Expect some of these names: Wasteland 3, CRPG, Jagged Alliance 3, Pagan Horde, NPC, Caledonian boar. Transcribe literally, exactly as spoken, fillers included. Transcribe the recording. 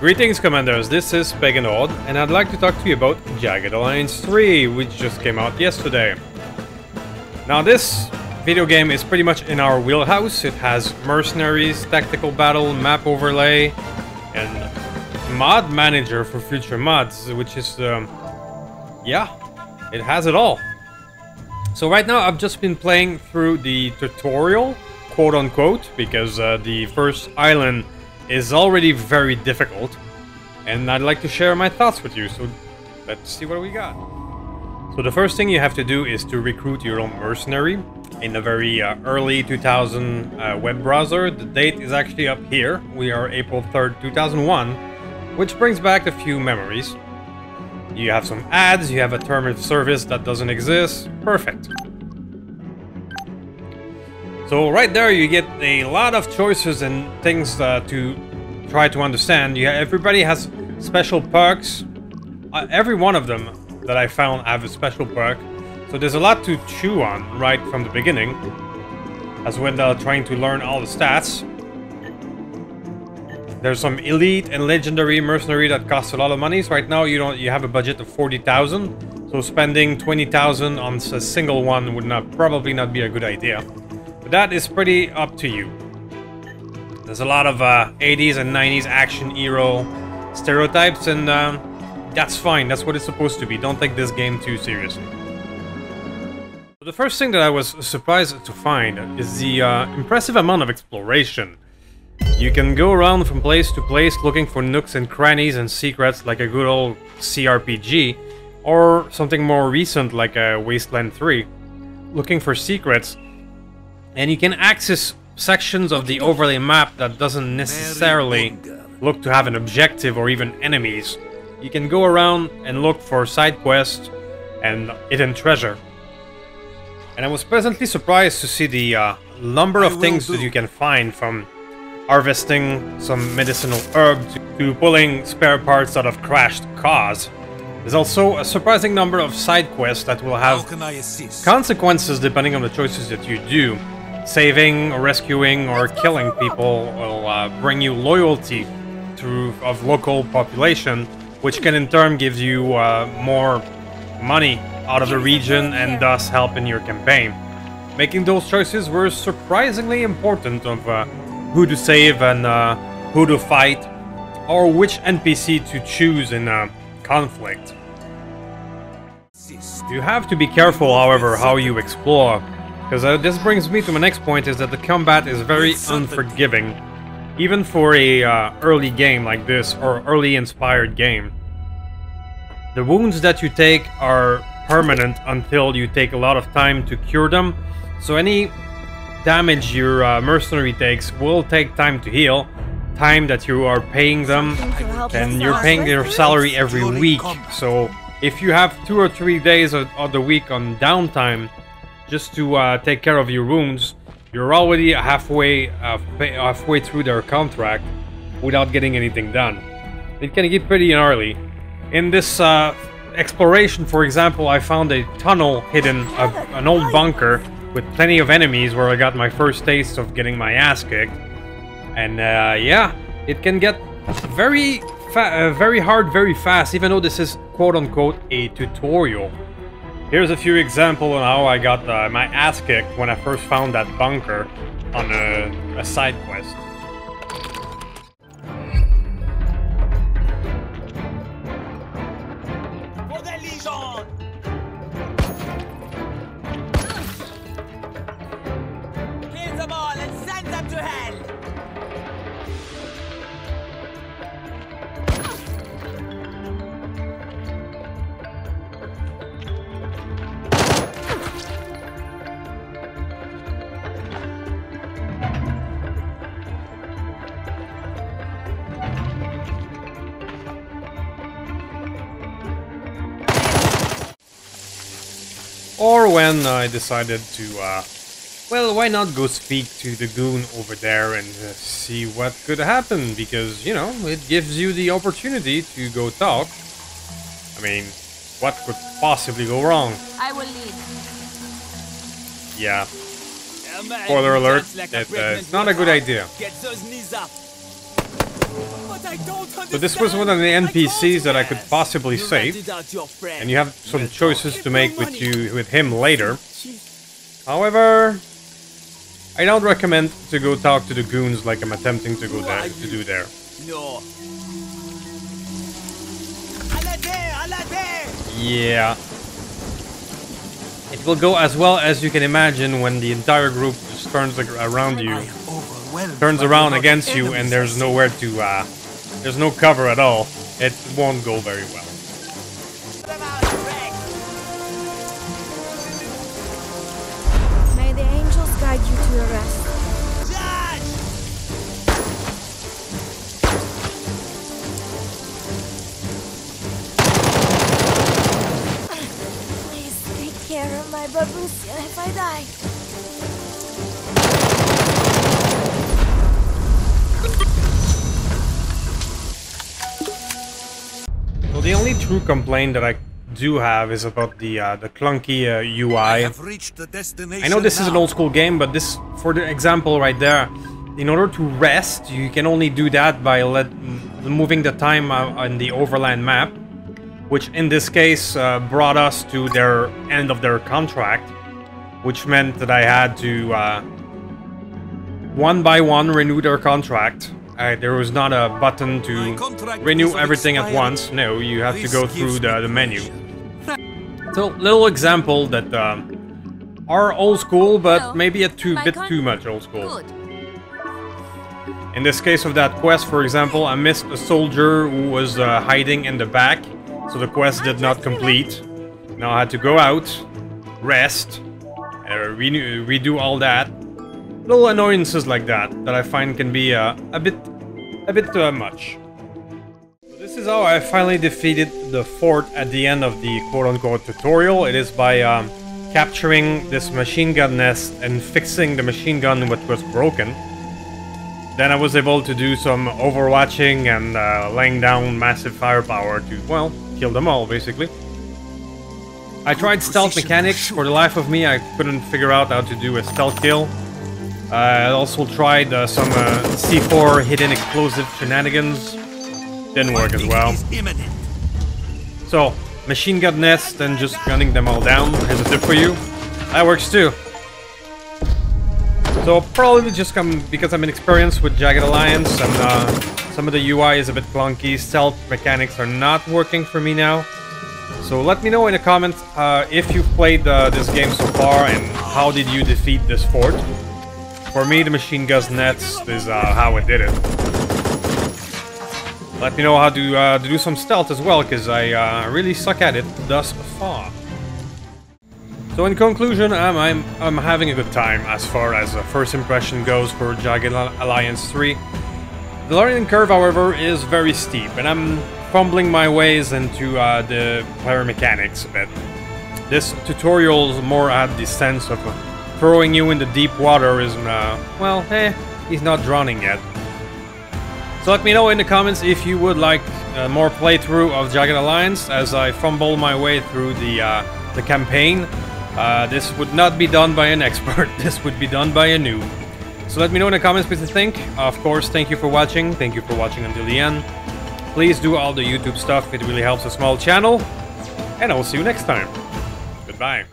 Greetings Commanders, this is Pagan Horde, and I'd like to talk to you about Jagged Alliance three, which just came out yesterday. Now this video game is pretty much in our wheelhouse. It has mercenaries, tactical battle, map overlay, and mod manager for future mods, which is, um, yeah, it has it all. So right now I've just been playing through the tutorial, quote-unquote, because uh, the first island is already very difficult, and I'd like to share my thoughts with you, so let's see what we got. So the first thing you have to do is to recruit your own mercenary. In the very uh, early two thousand uh, web browser, the date is actually up here. We are April third, two thousand one, which brings back a few memories. You have some ads, you have a term of service that doesn't exist. Perfect. So right there you get a lot of choices and things uh, to try to understand. You, everybody has special perks. Uh, every one of them that I found have a special perk. So there's a lot to chew on right from the beginning, as when they're trying to learn all the stats. There's some elite and legendary mercenary that costs a lot of money. So right now you don't you have a budget of forty thousand. So spending twenty thousand on a single one would not probably not be a good idea. That is pretty up to you. There's a lot of uh, eighties and nineties action hero stereotypes, and uh, that's fine. That's what it's supposed to be. Don't take this game too seriously. The first thing that I was surprised to find is the uh, impressive amount of exploration. You can go around from place to place looking for nooks and crannies and secrets like a good old C R P G, or something more recent like a Wasteland three, looking for secrets. And you can access sections of the overlay map that doesn't necessarily look to have an objective or even enemies. You can go around and look for side quests and hidden treasure. And I was pleasantly surprised to see the uh, number of things that you can find, from harvesting some medicinal herb to pulling spare parts out of crashed cars. There's also a surprising number of side quests that will have consequences depending on the choices that you do. Saving, or rescuing, or killing people will uh, bring you loyalty to of local population, which can in turn give you uh, more money out of the region and thus help in your campaign. Making those choices were surprisingly important, of uh, who to save and uh, who to fight, or which N P C to choose in uh, conflict. You have to be careful, however, how you explore. Because uh, this brings me to my next point, is that the combat is very unforgiving, even for a uh, early game like this, or early inspired game. The wounds that you take are permanent until you take a lot of time to cure them, so any damage your uh, mercenary takes will take time to heal, time that you are paying them, and you're paying their salary every week. So if you have two or three days of, of the week on downtime, just to uh, take care of your wounds, you're already halfway uh, halfway through their contract without getting anything done. It can get pretty gnarly. In this uh, exploration, for example, I found a tunnel hidden, a, an old bunker with plenty of enemies, where I got my first taste of getting my ass kicked. And uh, yeah, it can get very, fa uh, very hard, very fast, even though this is quote-unquote a tutorial. Here's a few examples on how I got uh, my ass kicked when I first found that bunker on a, a side quest. Here's the ball and send them to hell! Or when I decided to, uh, well, why not go speak to the goon over there and uh, see what could happen, because, you know, it gives you the opportunity to go talk. I mean, what could possibly go wrong? I will lead. Yeah. Spoiler alert, that, uh, it's not a good idea. Get those knees up. What So this was one of the N P Cs that I could possibly save, and you have some choices to make with you with him later. However, I don't recommend to go talk to the goons like I'm attempting to go there to do there. Yeah. It will go as well as you can imagine when the entire group just turns around you, turns around against you, and there's nowhere to, uh, there's no cover at all. It won't go very well. May the angels guide you to your rest. My babushka, if I die. Well, the only true complaint that I do have is about the uh, the clunky uh, U I. I have reached the destination. I know this now. Is an old school game, but this, for the example right there, in order to rest, you can only do that by let moving the time uh, on the overland map, which in this case uh, brought us to their end of their contract, which meant that I had to uh, one by one renew their contract. Uh, there was not a button to renew everything at once. No, you have to go through the, the menu. So, little example that uh, are old school, but maybe a too, bit too much old school. In this case of that quest, for example, I missed a soldier who was uh, hiding in the back. So the quest did not complete. Now I had to go out, rest, uh, renew, redo all that. Little annoyances like that that I find can be uh, a bit, a bit uh, much. So this is how I finally defeated the fort at the end of the quote-unquote tutorial. It is by um, capturing this machine gun nest and fixing the machine gun which was broken. Then I was able to do some overwatching and uh, laying down massive firepower to, well, kill them all, basically. I tried stealth mechanics. For the life of me, I couldn't figure out how to do a stealth kill. Uh, I also tried uh, some uh, C four hidden explosive shenanigans. Didn't work as well. So, machine gun nest and just gunning them all down. Here's a tip for you. That works too. So probably just come because I'm inexperienced with Jagged Alliance and uh, some of the U I is a bit clunky, stealth mechanics are not working for me now. So let me know in the comments uh, if you've played uh, this game so far and how did you defeat this fort. For me, the machine gun nets is uh, how it did it. Let me know how to, uh, to do some stealth as well, because I uh, really suck at it thus far. So in conclusion, I'm, I'm, I'm having a good time as far as a first impression goes for Jagged Alliance three. The learning curve, however, is very steep, and I'm fumbling my ways into uh, the player mechanics a bit. This tutorial more had the sense of throwing you in the deep water is, uh, well, eh, he's not drowning yet. So let me know in the comments if you would like uh, more playthrough of Jagged Alliance as I fumble my way through the, uh, the campaign. Uh, this would not be done by an expert, this would be done by a noob. So let me know in the comments what you think. Of course, thank you for watching, thank you for watching until the end. Please do all the YouTube stuff, it really helps a small channel. And I will see you next time. Goodbye.